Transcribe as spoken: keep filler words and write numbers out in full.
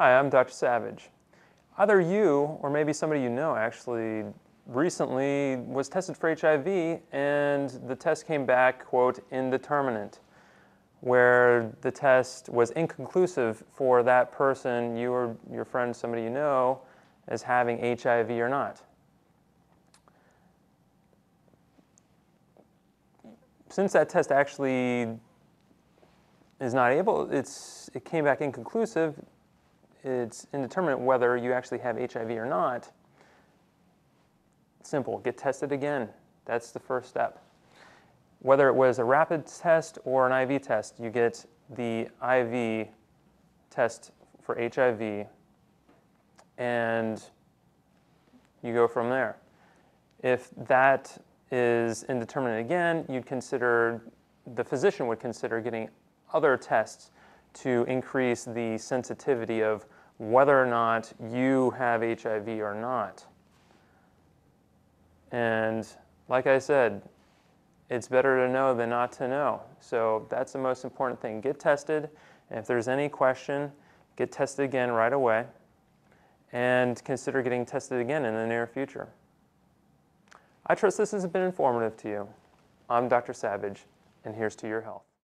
Hi, I'm Doctor Savage. Either you, or maybe somebody you know actually, recently was tested for H I V and the test came back, quote, indeterminate, where the test was inconclusive for that person, you or your friend, somebody you know, as having H I V or not. Since that test actually is not able, it's, it came back inconclusive, it's indeterminate whether you actually have H I V or not. Simple, get tested again. That's the first step. Whether it was a rapid test or an I V test, you get the I V test for H I V and you go from there. If that is indeterminate again, you'd consider, the physician would consider getting other tests to increase the sensitivity of whether or not you have H I V or not. And like I said, it's better to know than not to know. So that's the most important thing. Get tested, and if there's any question, get tested again right away, and consider getting tested again in the near future. I trust this has been informative to you. I'm Doctor Savage, and here's to your health.